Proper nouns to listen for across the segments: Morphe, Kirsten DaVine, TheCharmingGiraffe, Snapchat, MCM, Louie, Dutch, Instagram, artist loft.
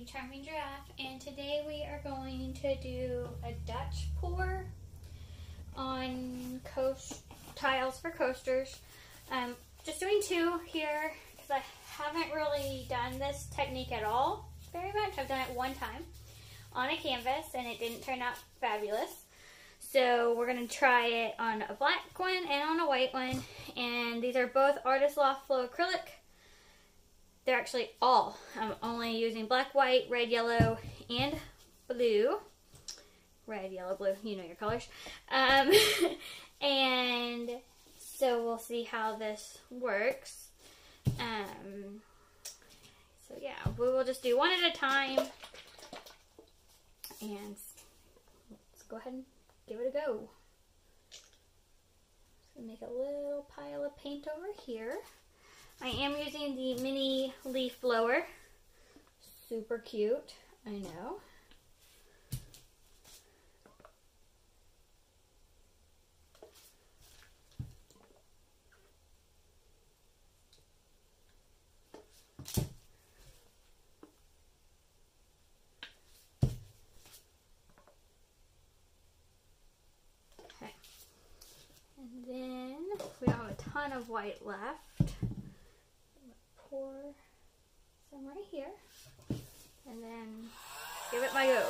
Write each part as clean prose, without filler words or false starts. the Charming Giraffe, and today we are going to do a Dutch pour on tiles for coasters. Just doing two here because I haven't really done this technique at all very much. I've done it one time on a canvas and it didn't turn out fabulous. So we're going to try it on a black one and on a white one, and these are both Artist Loft Flow Acrylic. They're actually all. I'm only using black, white, red, yellow, and blue. Red, yellow, blue. You know your colors. And so we'll see how this works. So yeah, we will just do one at a time. And let's go ahead and give it a go. Just gonna make a little pile of paint over here. I am using the mini leaf blower. Super cute, I know. Okay. And then we don't have a ton of white left. Pour some right here, and then give it my go.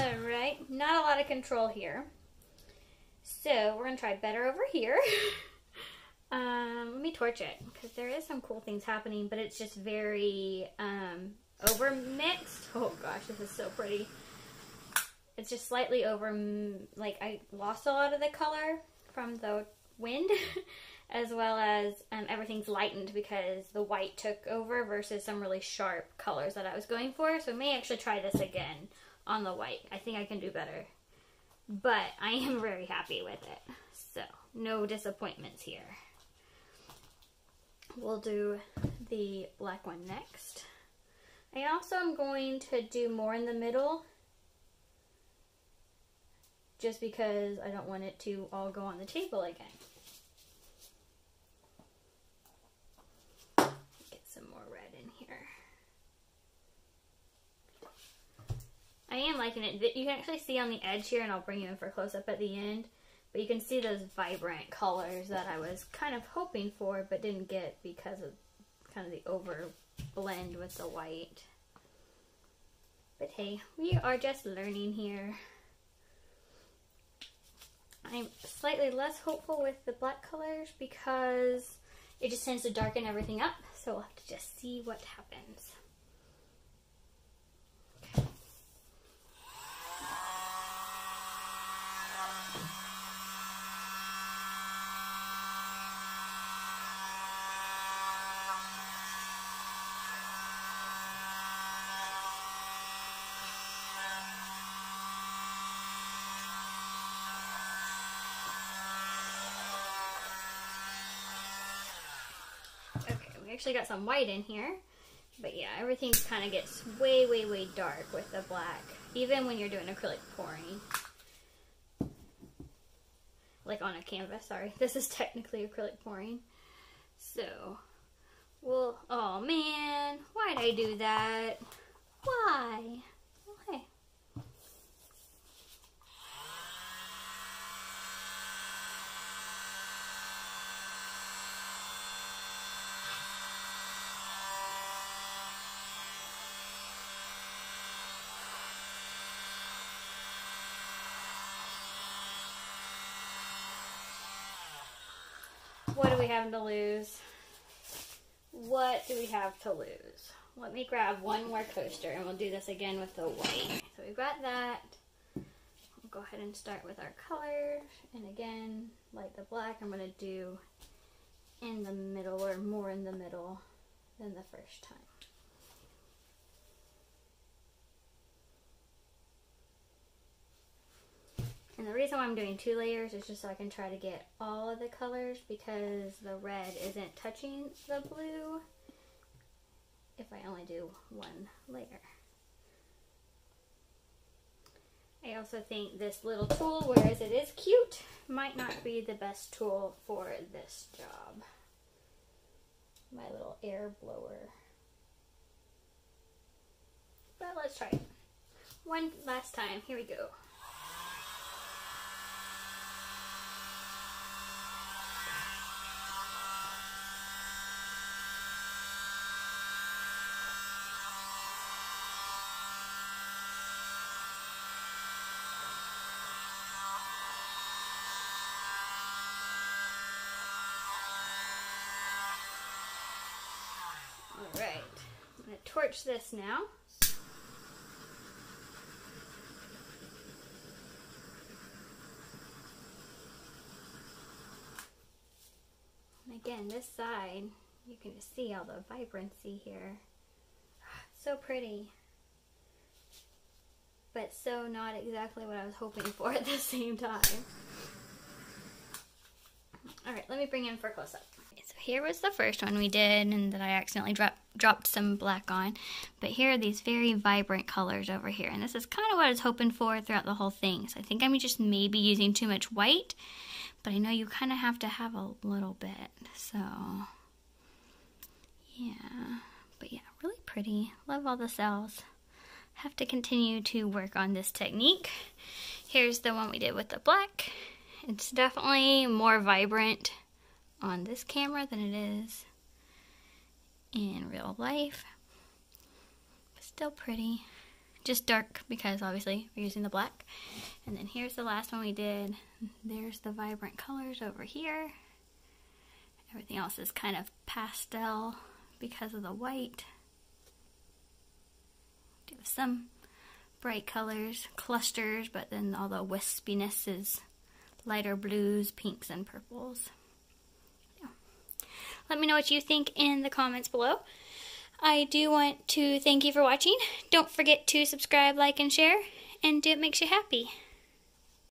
Alright, not a lot of control here. So we're going to try better over here. Let me torch it, because there is some cool things happening, but it's just very over mixed. Oh gosh, this is so pretty. It's just slightly over, like I lost a lot of the color from the wind, as well as everything's lightened because the white took over versus some really sharp colors that I was going for. So I may actually try this again on the white. I think I can do better, but I am very happy with it. So no disappointments here. We'll do the black one next. I also am going to do more in the middle just because I don't want it to all go on the table again. Get some more red in here. I am liking it. You can actually see on the edge here, and I'll bring you in for a close-up at the end. But you can see those vibrant colors that I was kind of hoping for, but didn't get because of kind of the over blend with the white. But hey, we are just learning here. I'm slightly less hopeful with the black colors because it just tends to darken everything up. So we'll have to just see what happens. Actually got some white in here, but yeah, everything kind of gets way dark with the black, even when you're doing acrylic pouring, like on a canvas. Sorry, this is technically acrylic pouring. So well, oh man, why'd I do that? Why? What do we have to lose? What do we have to lose? Let me grab one more coaster and we'll do this again with the white. So we've got that. We'll go ahead and start with our colors. And again, like the black, I'm going to do in the middle, or more in the middle than the first time. And the reason why I'm doing two layers is just so I can try to get all of the colors, because the red isn't touching the blue if I only do one layer. also think this little tool, whereas it is cute, might not be the best tool for this job. My little air blower. But let's try it one last time. Here we go. Torch this now. And again, this side, you can just see all the vibrancy here. So pretty. But so not exactly what I was hoping for at the same time. Alright, let me bring in for a close-up. So here was the first one we did and that I accidentally dropped some black on. But here are these very vibrant colors over here. And this is kind of what I was hoping for throughout the whole thing. So I think I'm just maybe using too much white. But I know you kind of have to have a little bit. So, yeah. But yeah, really pretty. Love all the cells. Have to continue to work on this technique. Here's the one we did with the black. It's definitely more vibrant on this camera than it is in real life. But still pretty. Just dark because obviously we're using the black. And then here's the last one we did. There's the vibrant colors over here. Everything else is kind of pastel because of the white. Do some bright colors, clusters, but then all the wispiness is lighter blues, pinks, and purples. Yeah. Let me know what you think in the comments below. I do want to thank you for watching. Don't forget to subscribe, like, and share, and do what makes you happy.